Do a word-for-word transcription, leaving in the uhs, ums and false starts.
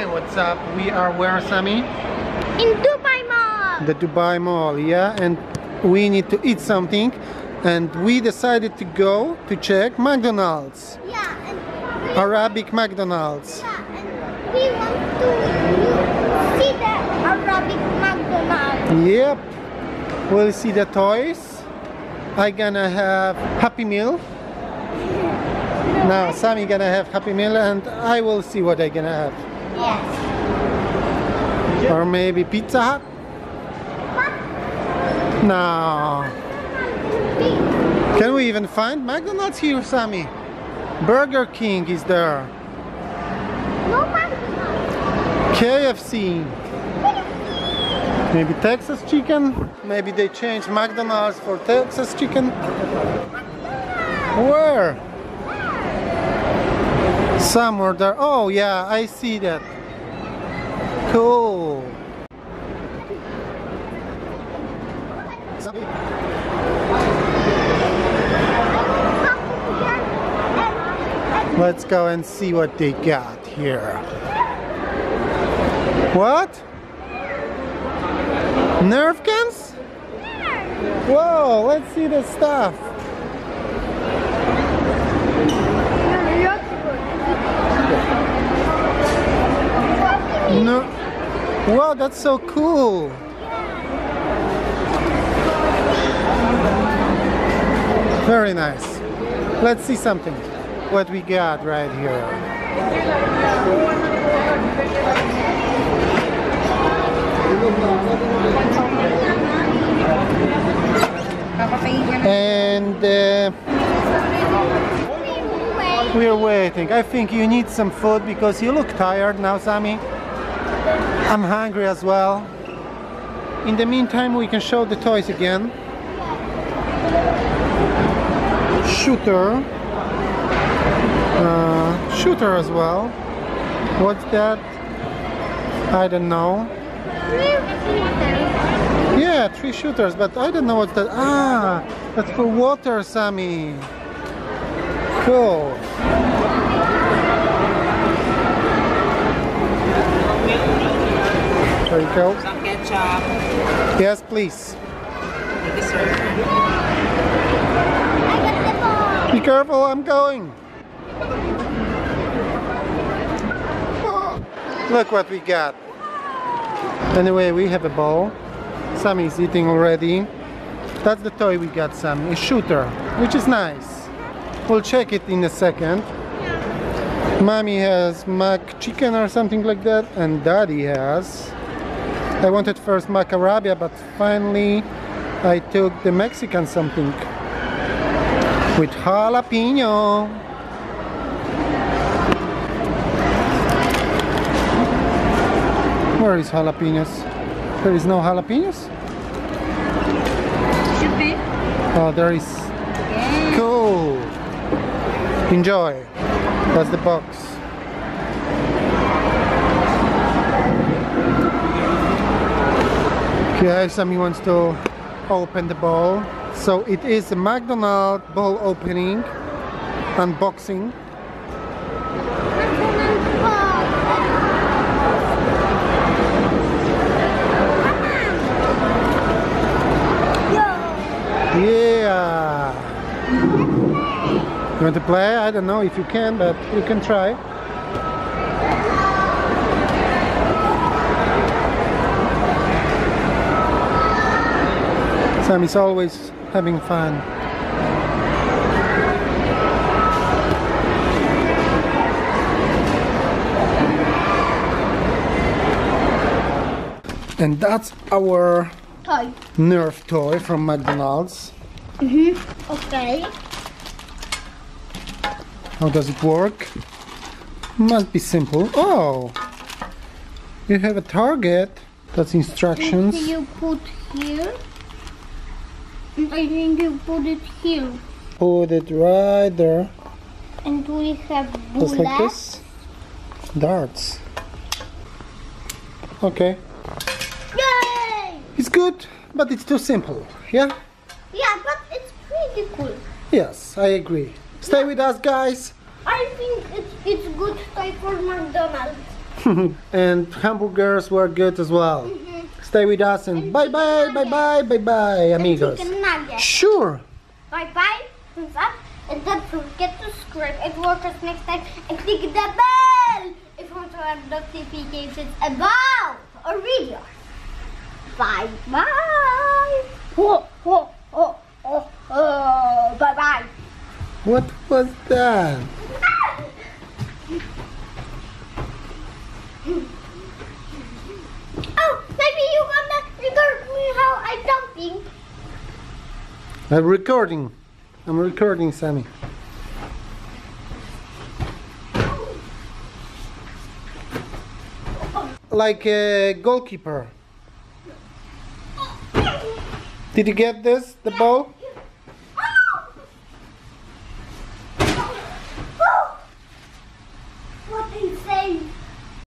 Hey, what's up? We are where, Sammie? In Dubai Mall! The Dubai Mall, yeah, and we need to eat something, and we decided to go to check McDonald's. Yeah, and Arabic McDonald's. Yeah, and we want to see the Arabic McDonald's. Yep, we'll see the toys. I gonna have Happy Meal. Now Sammie gonna have Happy Meal and I will see what I gonna have. Yes. Or maybe Pizza Hut? What? No. Can we even find McDonald's here, Sammie? Burger King is there. No McDonald's. K F C. K F C. Maybe Texas chicken? Maybe they changed McDonald's for Texas chicken? McDonald's. Where? Somewhere there. Oh yeah, I see that. Cool. Let's go and see what they got here. What? Nerf guns? Whoa, let's see the stuff. No. Wow, that's so cool. Very nice. Let's see something. What we got right here. And uh, we're waiting. I think you need some food because you look tired now, Sammie. I'm hungry as well. In the meantime, we can show the toys again. Shooter. Uh, shooter as well. What's that? I don't know. Yeah, three shooters, but I don't know what's that. Ah, that's for water, Sammie. Cool. There you go. Some ketchup. Yes, please. Thank you, sir. I got the ball. Be careful, I'm going. Oh, look what we got. Anyway, we have a ball. Sammie's eating already. That's the toy we got, Sammie. A shooter, which is nice. We'll check it in a second. Mommy has mac chicken or something like that, and Daddy has. I wanted first macarabia, but finally I took the Mexican something with jalapeno. Where is jalapenos? There is no jalapenos? Should be. Oh, there is. Okay. Cool. Enjoy. That's the box. Yeah, Sammie wants to open the bowl. So it is a McDonald's bowl opening, unboxing. Yeah! You want to play? I don't know if you can, but you can try. Sammie's always having fun. And that's our toy. Nerf toy from McDonald's. Mm-hmm. Okay. How does it work? Must be simple. Oh! You have a target. That's instructions. What do you put here? I think you put it here. Put it right there. And we have bullets. Just like this. Darts. Okay. Yay! It's good, but it's too simple. Yeah? Yeah, but it's pretty cool. Yes, I agree. Stay yeah. with us, guys. I think it's, it's good toy for McDonald's. And hamburgers were good as well. Mm-hmm. Stay with us and, and bye bye, bye bye, bye bye, amigos. Sure. Bye bye, thumbs up, and don't forget to subscribe and watch us next time and click the bell if you want to have notifications about our videos. Bye bye. Whoa, whoa, oh, oh, oh, bye bye. What was that? Oh, maybe you gonna record me how I'm dumping. I'm recording. I'm recording, Sammie. Like a goalkeeper. Did you get this? The ball?